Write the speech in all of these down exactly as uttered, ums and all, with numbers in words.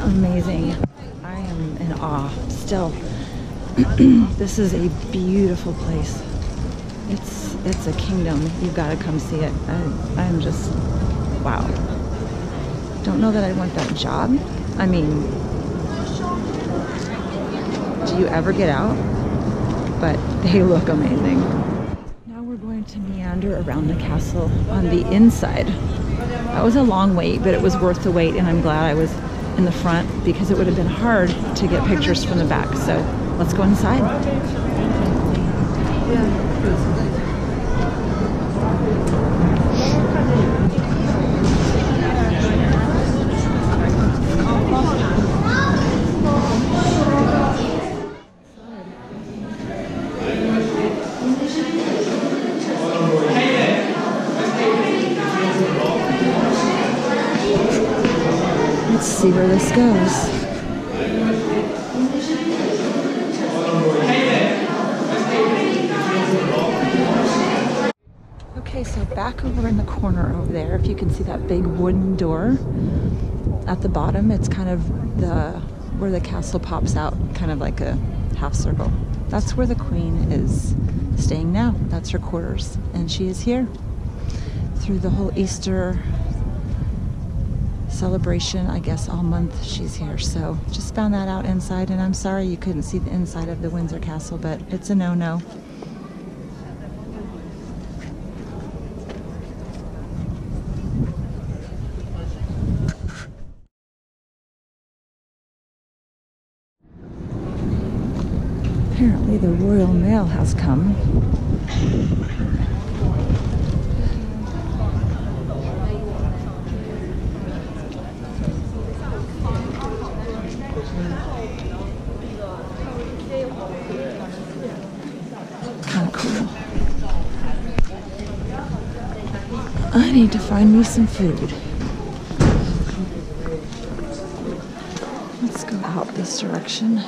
Amazing. I am in awe still. This is a beautiful place. It's it's a kingdom. You've got to come see it. I, I'm just wow. Don't know that I want that job. I mean, do you ever get out? But they look amazing. Now we're going to meander around the castle on the inside. That was a long wait, but it was worth the wait, and I'm glad I was in the front because it would have been hard to get pictures from the back. So let's go inside. See where this goes. Okay, so back over in the corner over there, if you can see that big wooden door at the bottom, it's kind of the where the castle pops out, kind of like a half circle. That's where the Queen is staying now. That's her quarters, and she is here through the whole Easter celebration, I guess all month she's here. So just found that out inside, and I'm sorry you couldn't see the inside of the Windsor Castle, but it's a no-no. Apparently the Royal Mail has come. I need to find me some food. Let's go out this direction.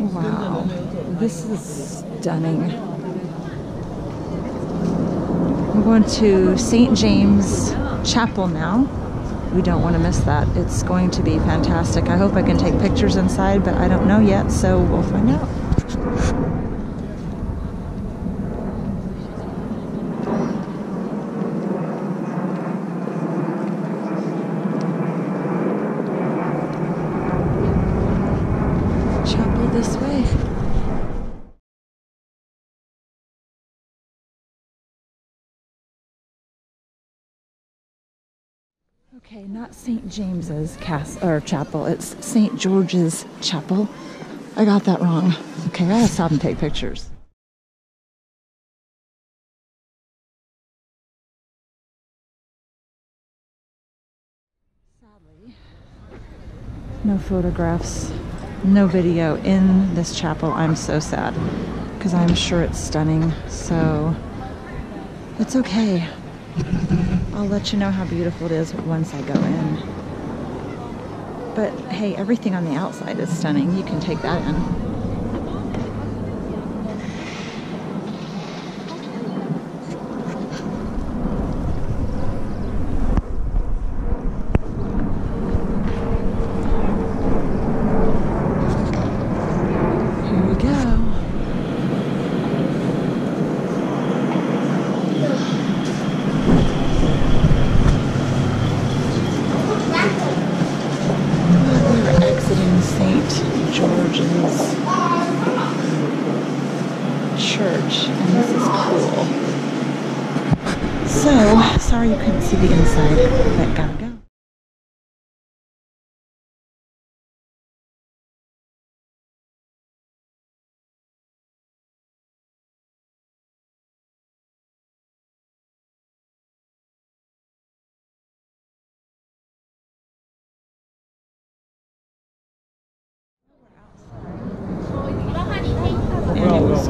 Wow, this is stunning. We're going to Saint George's Chapel now. We don't want to miss that. It's going to be fantastic. I hope I can take pictures inside, but I don't know yet, so we'll find out. Okay, not Saint James's Castle or Chapel, it's Saint George's Chapel. I got that wrong. Okay, I gotta stop and take pictures. Sadly, no photographs, no video in this chapel. I'm so sad because I'm sure it's stunning, so it's okay. I'll let you know how beautiful it is once I go in. But hey, everything on the outside is stunning. You can take that in. Saint George's church, and this is cool. So, sorry you couldn't see the inside, but gotta go.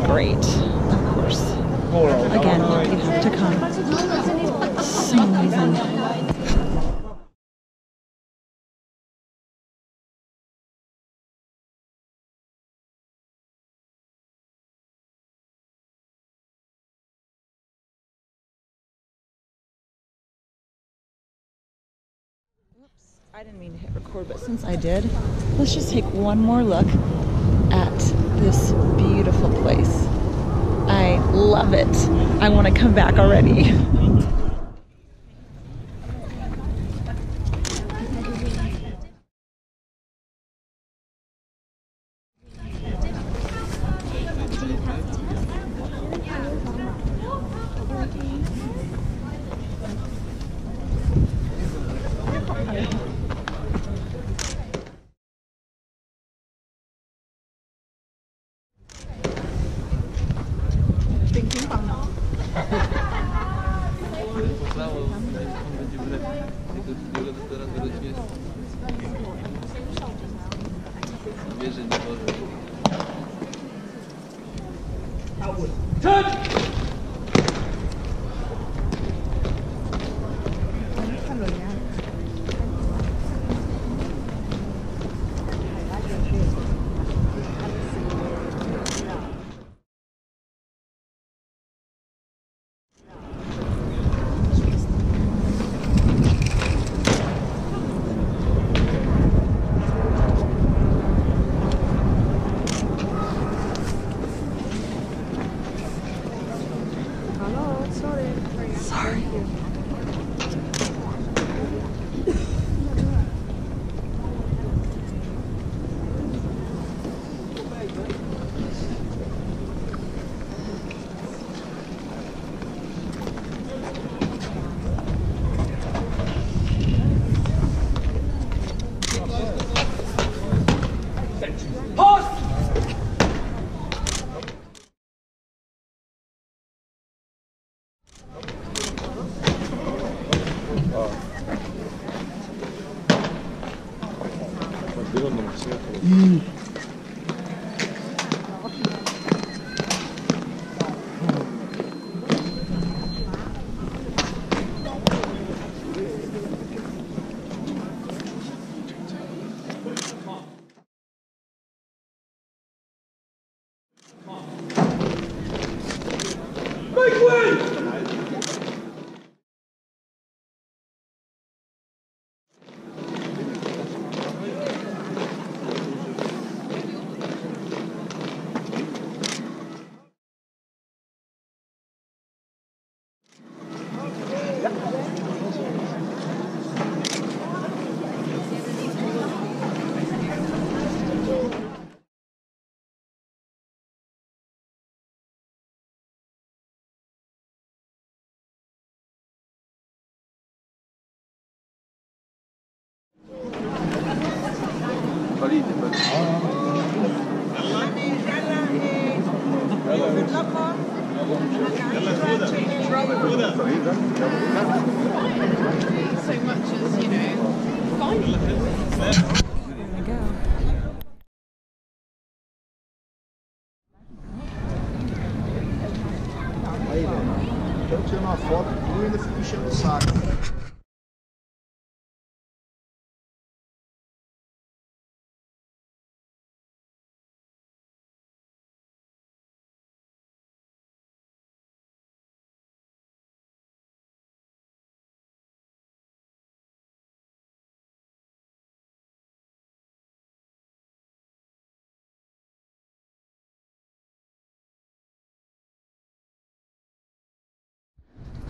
Great, of course. Again, you have to come. So amazing. Oops, I didn't mean to hit record, but since I did, let's just take one more look at this beautiful place. I love it. I want to come back already. Mm.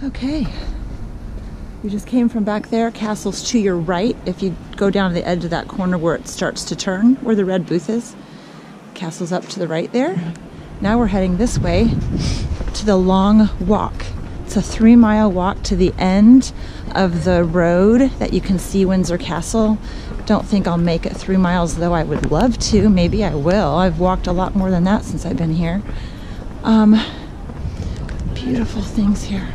Okay, we just came from back there. Castle's to your right. If you go down to the edge of that corner where it starts to turn, where the red booth is, Castle's up to the right there. Now we're heading this way to the Long Walk. It's a three mile walk to the end of the road that you can see Windsor Castle. Don't think I'll make it three miles though I would love to. Maybe I will. I've walked a lot more than that since I've been here. Um, beautiful things here.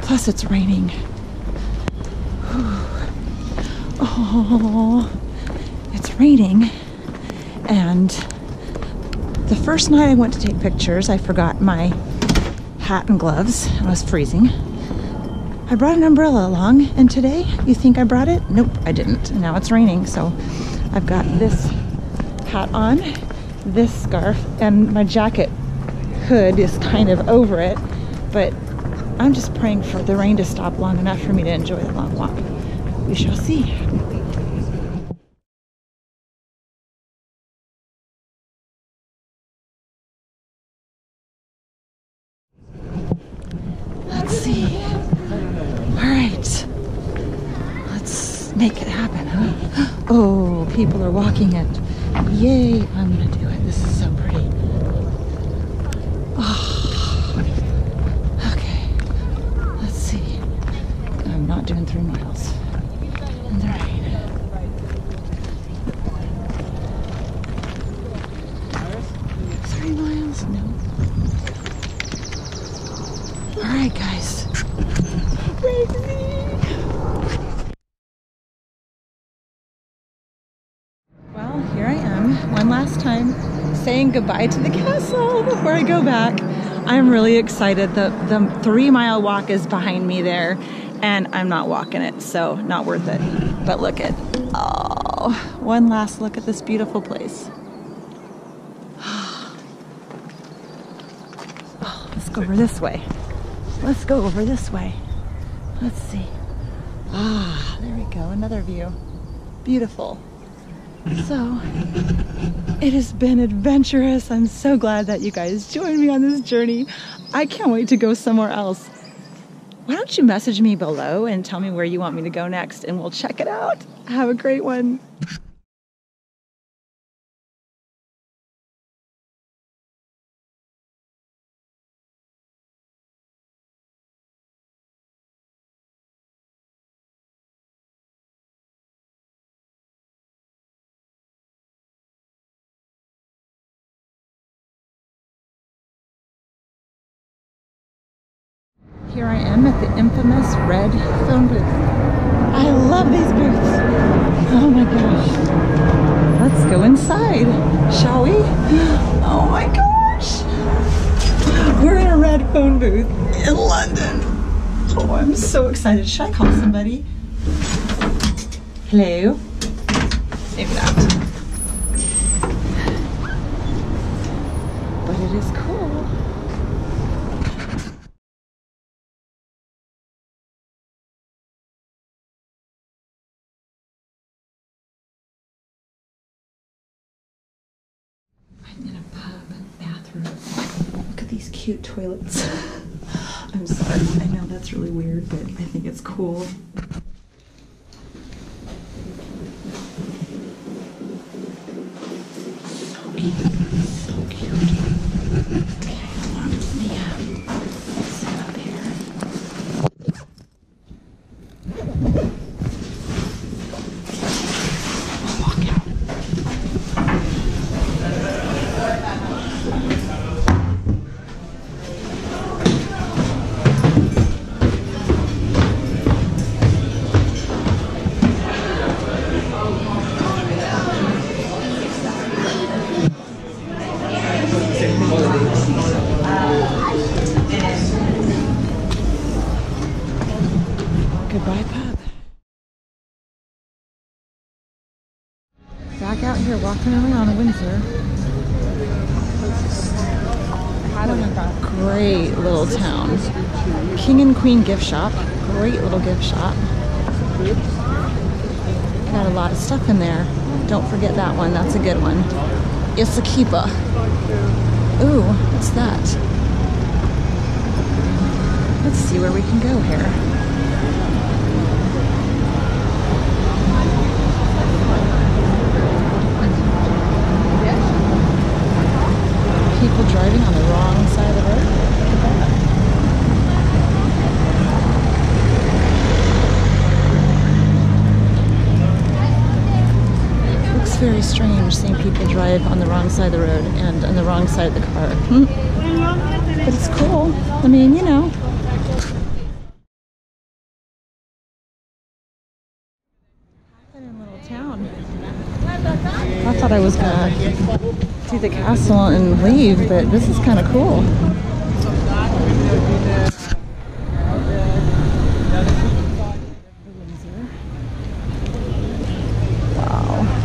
Plus it's raining. Whew. Oh, it's raining. And the first night I went to take pictures, I forgot my hat and gloves and I was freezing. I brought an umbrella along, and today, you think I brought it? Nope, I didn't. And now it's raining, so I've got this hat on, this scarf, and my jacket hood is kind of over it, but I'm just praying for the rain to stop long enough for me to enjoy the long walk. We shall see. Let's see. Make it happen, huh? Oh, people are walking it. Yay, I'm gonna do it. This is so pretty. Oh, okay, let's see. I'm not doing three miles in the rain. Three miles? No. All right, guys. Crazy. Last time saying goodbye to the castle before I go back. I'm really excited. The, the three mile walk is behind me there and I'm not walking it, so not worth it. But look at, oh, one last look at this beautiful place. Oh, let's go over this way. Let's go over this way. Let's see. Ah, there we go, another view. Beautiful. So, it has been adventurous. I'm so glad that you guys joined me on this journey. I can't wait to go somewhere else. Why don't you message me below and tell me where you want me to go next and we'll check it out. Have a great one. Here I am at the infamous red phone booth. I love these booths. Oh my gosh. Let's go inside, shall we? Oh my gosh. We're in a red phone booth in London. Oh, I'm so excited. Should I call somebody? Hello? Maybe not. But it is cool. Look at these cute toilets. I'm sorry, I know that's really weird, but I think it's cool. So cute. So cute. Okay, hold on. Let me um, sit up here. I'm walking. Goodbye, pub. Back out here walking around Windsor. What a great little town. King and Queen gift shop. Great little gift shop. Got a lot of stuff in there. Don't forget that one. That's a good one. It's a keeper. Ooh, what's that? Let's see where we can go here. People driving on I drive on the wrong side of the road and on the wrong side of the car. Hmm? But it's cool. I mean, you know. I thought I was gonna do the castle and leave, but this is kind of cool. Wow.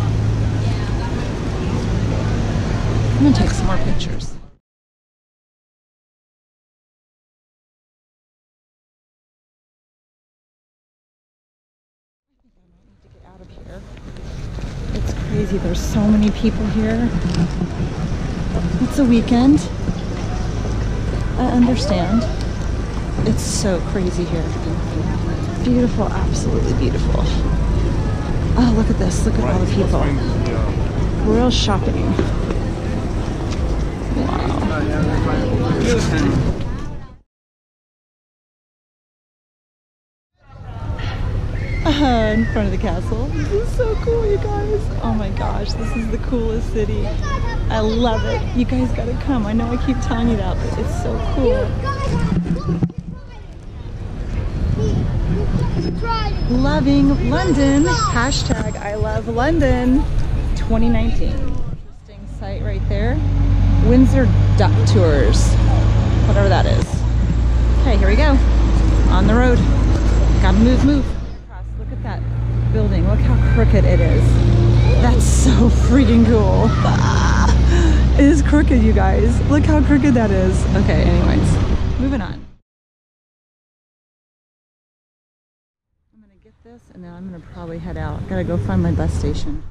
I'm gonna take some more pictures. I think I might need to get out of here. Crazy, there's so many people here. It's a weekend. I understand. It's so crazy here. Beautiful, absolutely beautiful. Oh, look at this. Look at all the people. Royal shopping. Wow. Uh, in front of the castle. This is so cool, you guys. Oh my gosh, this is the coolest city. I love it. You guys gotta come. I know I keep telling you that, but it's so cool. Loving London. Hashtag I love London twenty nineteen. Interesting site right there. Windsor Duck Tours. Whatever that is. Okay, here we go. On the road. Gotta move, move. That building, look how crooked it is. That's so freaking cool. Ah, it is crooked, you guys. Look how crooked that is. Okay, anyways, moving on. I'm gonna get this and then I'm gonna probably head out. Gotta go find my bus station.